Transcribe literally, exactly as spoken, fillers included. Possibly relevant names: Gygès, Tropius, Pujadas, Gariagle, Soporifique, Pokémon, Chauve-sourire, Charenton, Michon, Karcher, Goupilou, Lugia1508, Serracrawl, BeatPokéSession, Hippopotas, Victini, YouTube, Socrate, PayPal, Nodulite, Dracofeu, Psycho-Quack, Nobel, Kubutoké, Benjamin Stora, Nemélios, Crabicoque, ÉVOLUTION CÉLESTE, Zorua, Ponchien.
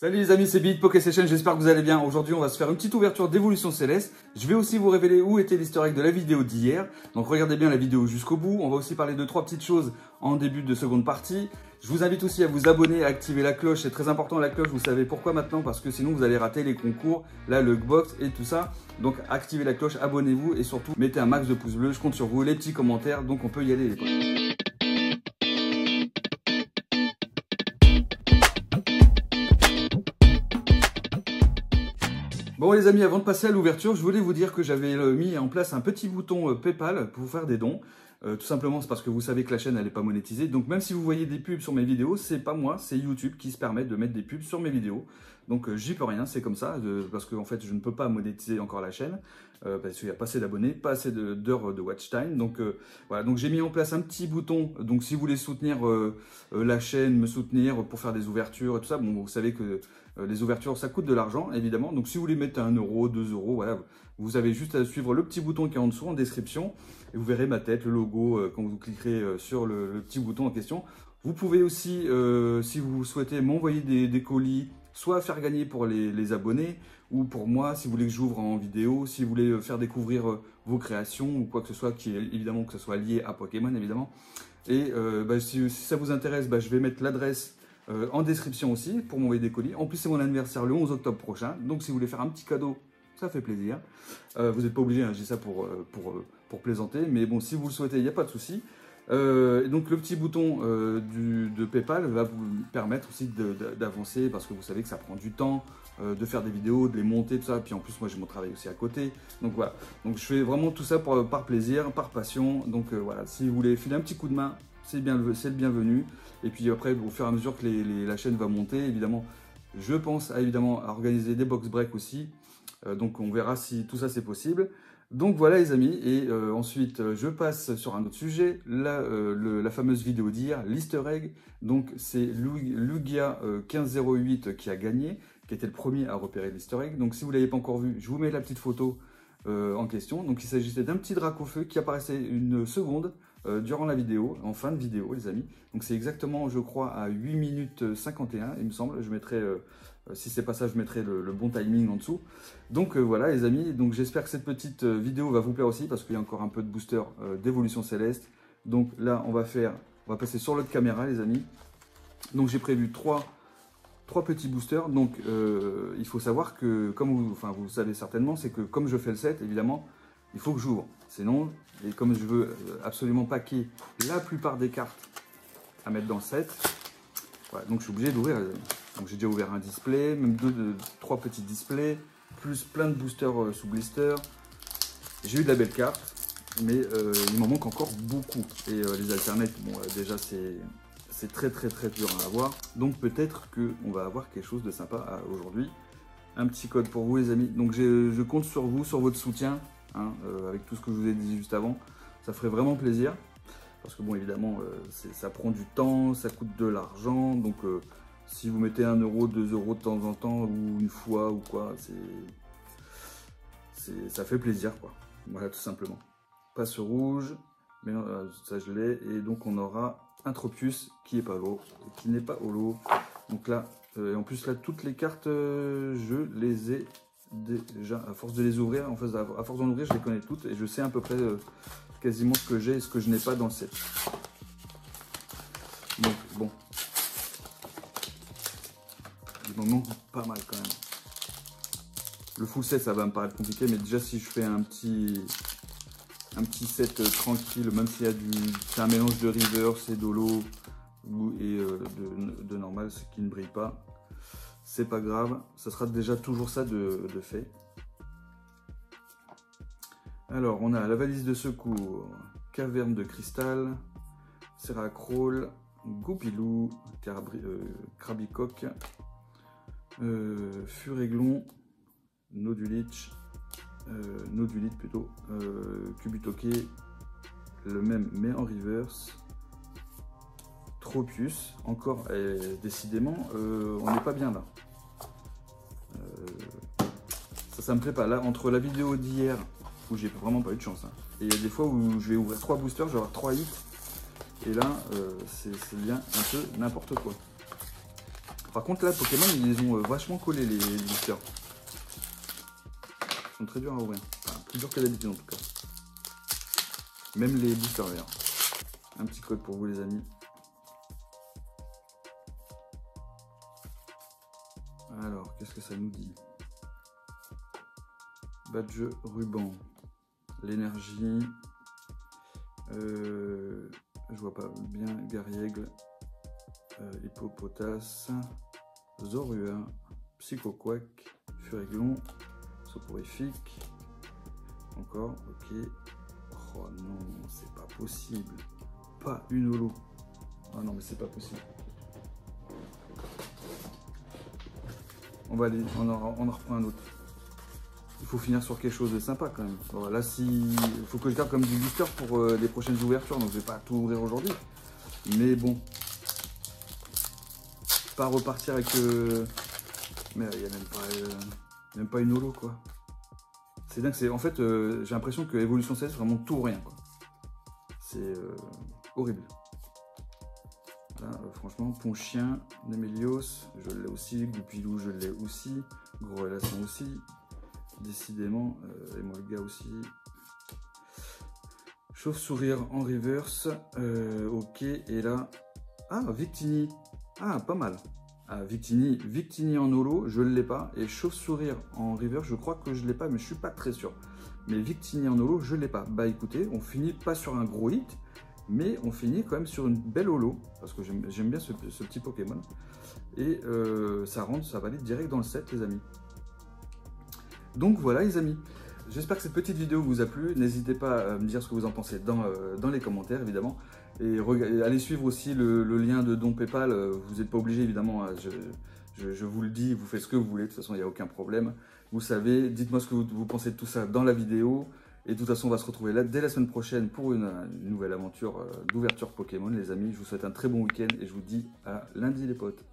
Salut les amis, c'est BeatPokéSession, j'espère que vous allez bien. Aujourd'hui on va se faire une petite ouverture d'Évolution Céleste. Je vais aussi vous révéler où était l'easter egg de la vidéo d'hier. Donc regardez bien la vidéo jusqu'au bout. On va aussi parler de trois petites choses en début de seconde partie. Je vous invite aussi à vous abonner, à activer la cloche. C'est très important la cloche, vous savez pourquoi maintenant, parce que sinon vous allez rater les concours, la lookbox et tout ça. Donc activez la cloche, abonnez-vous et surtout mettez un max de pouces bleus. Je compte sur vous, les petits commentaires, donc on peut y aller les potes. Bon les amis, avant de passer à l'ouverture, je voulais vous dire que j'avais mis en place un petit bouton PayPal pour vous faire des dons. Euh, tout simplement, c'est parce que vous savez que la chaîne, elle n'est pas monétisée. Donc même si vous voyez des pubs sur mes vidéos, c'est pas moi, c'est YouTube qui se permet de mettre des pubs sur mes vidéos. Donc euh, j'y peux rien, c'est comme ça, de, parce qu'en fait, je ne peux pas monétiser encore la chaîne, euh, parce qu'il n'y a pas assez d'abonnés, pas assez d'heures de, de watch time. Donc euh, voilà, donc j'ai mis en place un petit bouton. Donc si vous voulez soutenir euh, la chaîne, me soutenir pour faire des ouvertures et tout ça, bon, vous savez que... Les ouvertures, ça coûte de l'argent, évidemment. Donc, si vous les mettez à un euro, deux euros, voilà, vous avez juste à suivre le petit bouton qui est en dessous, en description. Et vous verrez ma tête, le logo, euh, quand vous cliquerez euh, sur le, le petit bouton en question. Vous pouvez aussi, euh, si vous souhaitez, m'envoyer des, des colis, soit faire gagner pour les, les abonnés, ou pour moi, si vous voulez que j'ouvre en vidéo, si vous voulez faire découvrir euh, vos créations, ou quoi que ce soit, qui est évidemment que ce soit lié à Pokémon, évidemment. Et euh, bah, si, si ça vous intéresse, bah, je vais mettre l'adresse Euh, en description aussi, pour m'envoyer des colis. En plus, c'est mon anniversaire le onze octobre prochain. Donc, si vous voulez faire un petit cadeau, ça fait plaisir. Euh, vous n'êtes pas obligé, hein, j'ai ça pour, pour, pour plaisanter. Mais bon, si vous le souhaitez, il n'y a pas de souci. Euh, et donc, le petit bouton euh, du, de PayPal va vous permettre aussi d'avancer, parce que vous savez que ça prend du temps euh, de faire des vidéos, de les monter, tout ça. Puis en plus, moi, j'ai mon travail aussi à côté. Donc, voilà. Donc, je fais vraiment tout ça pour, par plaisir, par passion. Donc, euh, voilà. Si vous voulez filer un petit coup de main, c'est bien, le bienvenu. Et puis après, au fur et à mesure que les, les, la chaîne va monter, évidemment, je pense à, évidemment à organiser des box breaks aussi. Euh, donc on verra si tout ça c'est possible. Donc voilà les amis. Et euh, ensuite, je passe sur un autre sujet. La, euh, le, la fameuse vidéo d'hier, l'easter egg. Donc c'est Lugia quinze zéro huit qui a gagné, qui était le premier à repérer l'easter egg. Donc si vous ne l'avez pas encore vu, je vous mets la petite photo euh, en question. Donc il s'agissait d'un petit Dracofeu qui apparaissait une seconde durant la vidéo, en fin de vidéo les amis. Donc c'est exactement, je crois, à huit minutes cinquante et un il me semble. Je mettrai, euh, si c'est pas ça, je mettrai le, le bon timing en dessous. Donc euh, voilà les amis, donc j'espère que cette petite vidéo va vous plaire aussi, parce qu'il y a encore un peu de booster euh, d'évolution céleste. Donc là on va faire, on va passer sur l'autre caméra les amis. Donc j'ai prévu trois, trois petits boosters. Donc euh, il faut savoir que, comme vous, enfin, vous le savez certainement, c'est que comme je fais le set, évidemment, il faut que j'ouvre, sinon, et comme je veux absolument pas qu'il y ait la plupart des cartes à mettre dans le set, voilà, donc je suis obligé d'ouvrir. Donc j'ai déjà ouvert un display, même deux, deux, trois petits displays, plus plein de boosters sous blister. J'ai eu de la belle carte, mais euh, il m'en manque encore beaucoup. Et euh, les alternates, bon, euh, déjà c'est très très très dur à avoir. Donc peut-être qu'on va avoir quelque chose de sympa aujourd'hui. Un petit code pour vous les amis. Donc je compte sur vous, sur votre soutien. Hein, euh, avec tout ce que je vous ai dit juste avant, ça ferait vraiment plaisir, parce que bon évidemment euh, ça prend du temps, ça coûte de l'argent, donc euh, si vous mettez un euro, deux euros de temps en temps ou une fois ou quoi, c'est ça fait plaisir quoi, voilà tout simplement. Passe rouge, mais euh, ça je l'ai, et donc on aura un Tropius qui est pas lourd, qui n'est pas holo. Donc là, euh, et en plus là toutes les cartes euh, je les ai déjà, à force de les ouvrir, en fait, à force d'en ouvrir, je les connais toutes et je sais à peu près euh, quasiment ce que j'ai et ce que je n'ai pas dans le set. Donc, bon. Il m'en manque pas mal quand même. Le full set, ça va me paraître compliqué, mais déjà, si je fais un petit, un petit set euh, tranquille, même s'il y a du. C'est un mélange de reverse et d'holo et euh, de, de normal, ce qui ne brille pas. C'est pas grave, ça sera déjà toujours ça de, de fait. Alors, on a la valise de secours, caverne de cristal, Serracrawl, Goupilou, euh, Crabicoque, euh, Furiglon, Nodulite, euh, Nodulite plutôt, euh, Kubutoké, le même mais en reverse. Tropius, encore, et décidément, euh, on n'est pas bien là. Euh, ça, ça me plaît pas. Là, entre la vidéo d'hier, où j'ai vraiment pas eu de chance, hein, et il y a des fois où je vais ouvrir trois boosters, je vais avoir trois hits, et là, euh, c'est bien un peu n'importe quoi. Par contre, là, Pokémon, ils les ont vachement collés, les boosters. Ils sont très durs à ouvrir. Enfin, plus durs que d'habitude, en tout cas. Même les boosters, d'ailleurs. Un petit code pour vous, les amis. Alors, qu'est-ce que ça nous dit? Badge ruban. L'énergie. Euh, je vois pas bien. Gariagle. Euh, Hippopotas. Zorua. Psycho-Quack. Furiglon. Soporifique. Encore. Ok. Oh non, c'est pas possible. Pas une holo. Oh non, mais c'est pas possible. On va aller, on en, on en reprend un autre. Il faut finir sur quelque chose de sympa quand même. Alors là, si, il faut que je garde comme du booster pour euh, les prochaines ouvertures, donc je vais pas tout ouvrir aujourd'hui. Mais bon, pas repartir avec. Euh... Mais il n'y a même pas, euh... même pas une holo quoi. C'est dingue, c'est en fait, euh, j'ai l'impression que Évolution Céleste vraiment tout ou rien quoi. C'est euh, horrible. Là, euh, franchement, Ponchien, Nemélios, je l'ai aussi, Goupilou, je l'ai aussi, Gros Hélasson aussi, décidément, euh, et moi le gars aussi. Chauve-sourire en reverse, euh, ok, et là, ah, Victini, ah, pas mal. Ah, Victini, Victini en holo, je ne l'ai pas, et Chauve-sourire en reverse, je crois que je ne l'ai pas, mais je ne suis pas très sûr. Mais Victini en holo, je ne l'ai pas. Bah écoutez, on finit pas sur un gros hit, mais on finit quand même sur une belle holo, parce que j'aime bien ce, ce petit Pokémon. Et euh, ça rentre, ça va aller direct dans le set, les amis. Donc voilà, les amis. J'espère que cette petite vidéo vous a plu. N'hésitez pas à me dire ce que vous en pensez dans, euh, dans les commentaires, évidemment. Et, et allez suivre aussi le, le lien de don PayPal. Vous n'êtes pas obligé, évidemment. Je, je, je vous le dis, vous faites ce que vous voulez. De toute façon, il n'y a aucun problème. Vous savez, dites-moi ce que vous, vous pensez de tout ça dans la vidéo. Et de toute façon, on va se retrouver là dès la semaine prochaine pour une, une nouvelle aventure d'ouverture Pokémon, les amis. Je vous souhaite un très bon week-end et je vous dis à lundi, les potes.